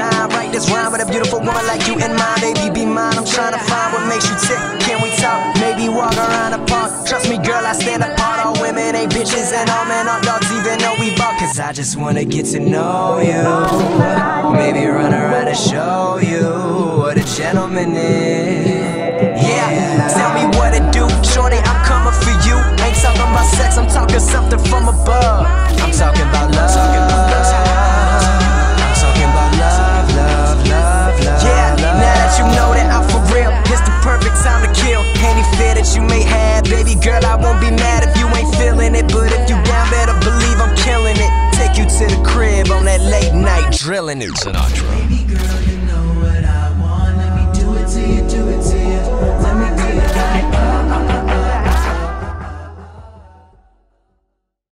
time. Write this rhyme with a beautiful woman like you in mind. Baby, be mine, I'm trying to find what makes you tick. Can we talk? Maybe walk around the park. Trust me, girl, I stand apart. All women ain't bitches and all men are dogs, even though we bought. Cause I just wanna get to know you. Maybe run around and show you what a gentleman is. Yeah, tell me what to do. Shorty, I'm coming for you. Ain't talking about sex, I'm talking something from above. I'm talking about love. I'm talking about love, love, love, love. Yeah, now that you know that I'm for real, it's the perfect time to kill any fear that you may have. Baby girl, I won't be mad if you ain't feeling it, but if you down, better believe I'm killing it. Take you to the crib on that late night drilling it. Sinatra.